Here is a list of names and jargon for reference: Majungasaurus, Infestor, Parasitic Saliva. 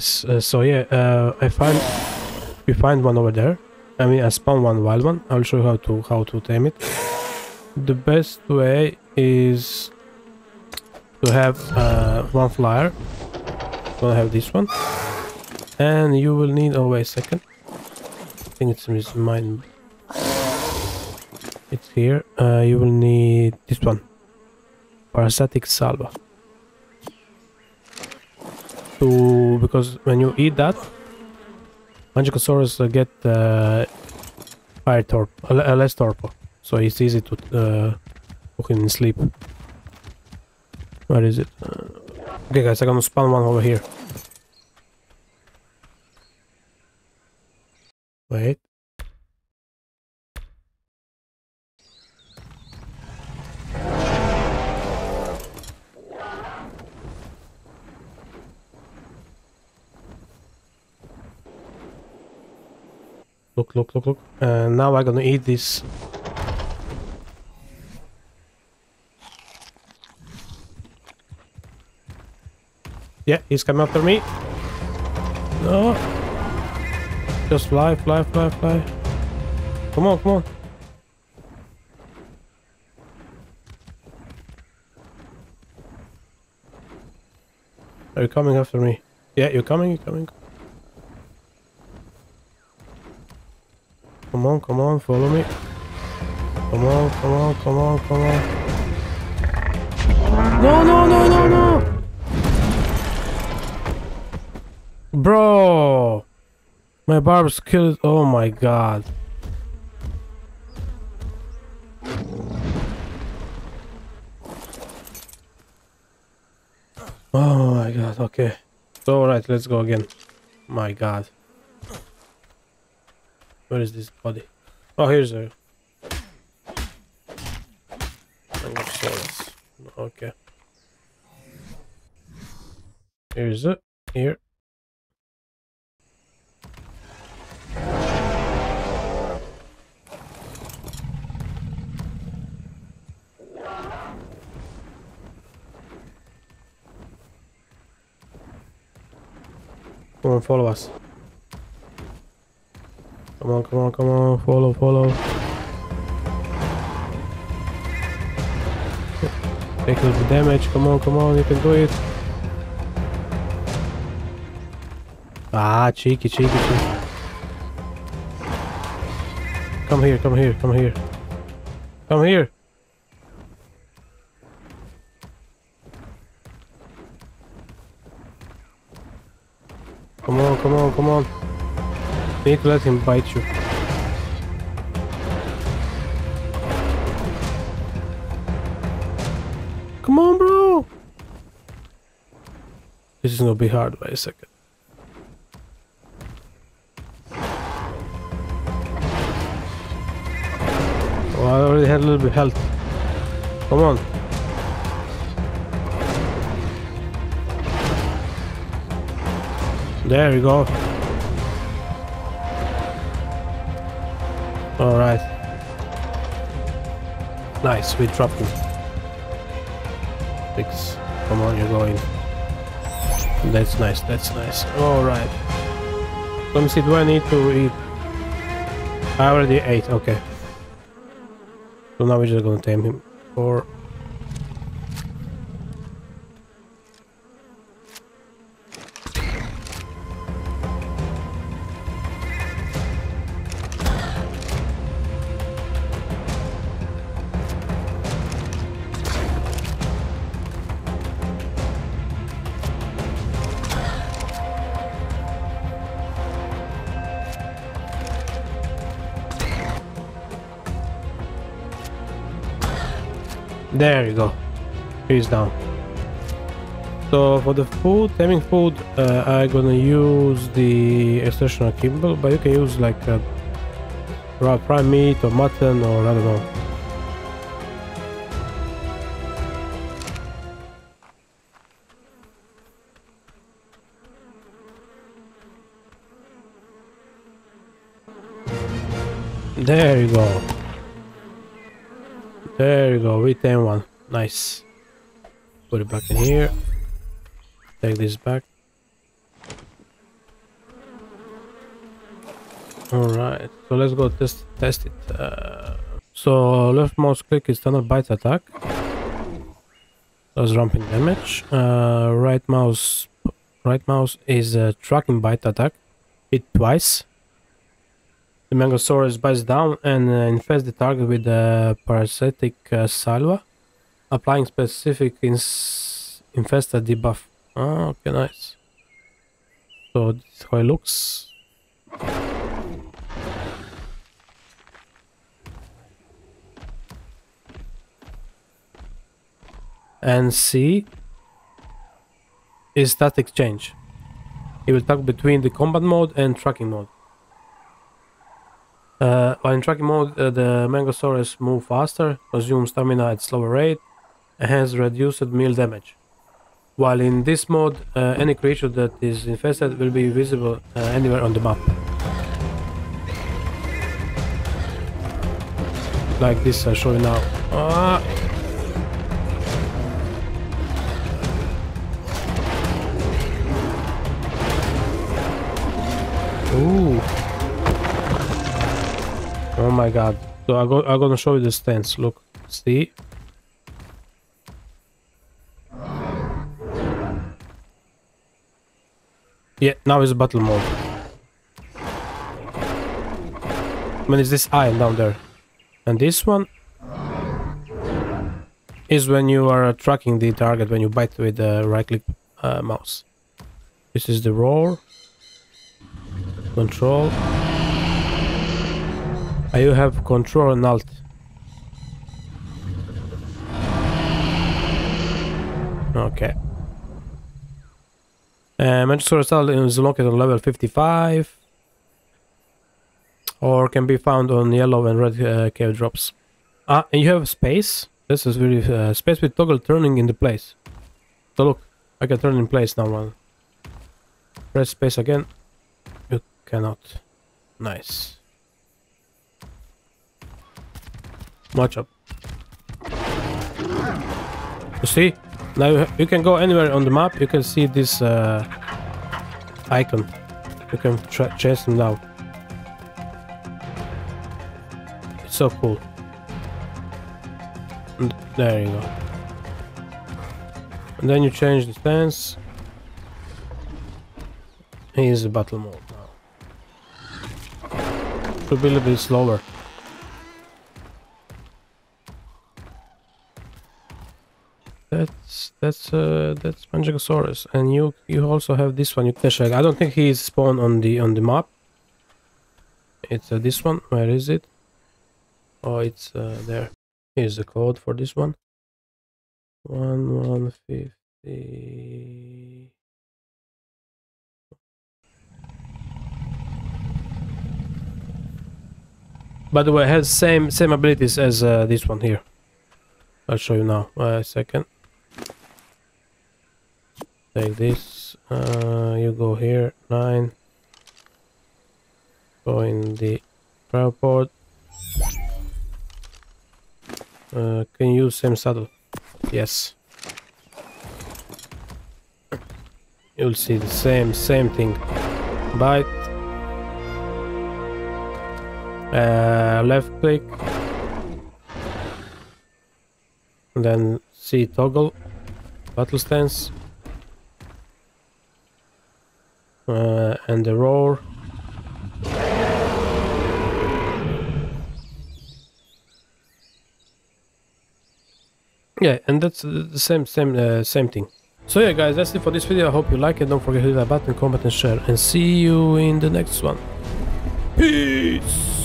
nice. So yeah, we find one over there. I mean, I spawn one wild one. I'll show you how to tame it. The best way is to have one flyer. Gonna have this one, and you will need. Oh wait a second. I think it's mine. It's here. You will need this one. Parasitic Saliva. Because when you eat that, Majungasaurus get fire torpor, less torpor, so it's easy to hook in sleep. Where is it? Okay, guys, I'm gonna spawn one over here. Wait. Look, look, look, look. Now I'm gonna eat this. Yeah, he's coming after me. No. Just fly, fly, fly, fly. Come on, come on. Are you coming after me? Yeah, you're coming, you're coming. Come on, follow me. Come on, come on, come on, come on. No, no, no, no, no! Bro! My barbs killed. Oh my god. Oh my god, okay. So, alright, let's go again. My god. Where is this body? Oh, here's her. Okay. Here's it. Here. Come on, follow us. Come on, come on, come on, follow, follow. Take a little damage, come on, you can do it. Ah, cheeky, cheeky, cheeky. Come here, come here, come here. Come here! Come on, come on, come on. You need to let him bite you. Come on, bro! This is gonna be hard. Wait a second. Oh, I already had a little bit of health. Come on. There we go. All right. Nice, we dropped him. Six. Come on, you're going. That's nice, that's nice. All right. Let me see, do I need to eat? I already ate, okay. So now we're just gonna tame him. Or... There you go. He's down. So for the food, taming food, I'm gonna use the Infestor kibble, but you can use like raw prime meat or mutton or I don't know. There you go. There you go, we tame one. Nice. Put it back in here. Take this back. All right, so let's go test it. So left mouse click is standard bite attack, does ramping damage. Right mouse is a tracking bite attack, hit twice. The Majungasaurus bites down and infests the target with the parasitic saliva, applying specific infestor debuff. Oh, okay, nice. So this is how it looks. And C is static change. It will toggle between the combat mode and tracking mode. While in tracking mode, the Majungasaurus move faster, consume stamina at slower rate, and has reduced melee damage. While in this mode, any creature that is infested will be visible anywhere on the map. Like this I show you now. Ooh. Oh my god. So I'm gonna show you the stance. Look, see? Yeah, now it's battle mode. I mean, it's this aisle down there. And this one is when you are tracking the target, when you bite with the right click mouse. This is the roar. Control. You have control and alt. Okay. Majungasaurus is located on level 55. Or can be found on yellow and red cave drops. And you have space. This is really space with toggle turning into place. So look, I can turn in place now. Press space again. You cannot. Nice. Watch up. You see? Now you can go anywhere on the map. You can see this icon. You can chase them down. It's so cool. There you go. And then you change the stance. Here's the battle mode now. Should be a little bit slower. That's Majungasaurus, and you also have this one. You can check. I don't think he is spawned on the map. It's this one. Where is it? Oh, it's there. Here's the code for this one. 1150. By the way, it has same abilities as this one here. I'll show you now. A second. Take this, you go here, 9, go in the power port, can you use same saddle? Yes. You'll see the same thing. Bite, left click, and then C toggle, battle stance. And the roar. Yeah, and that's the same thing. So yeah, guys, that's it for this video. I hope you like it. Don't forget to hit that button, comment, and share. And see you in the next one. Peace.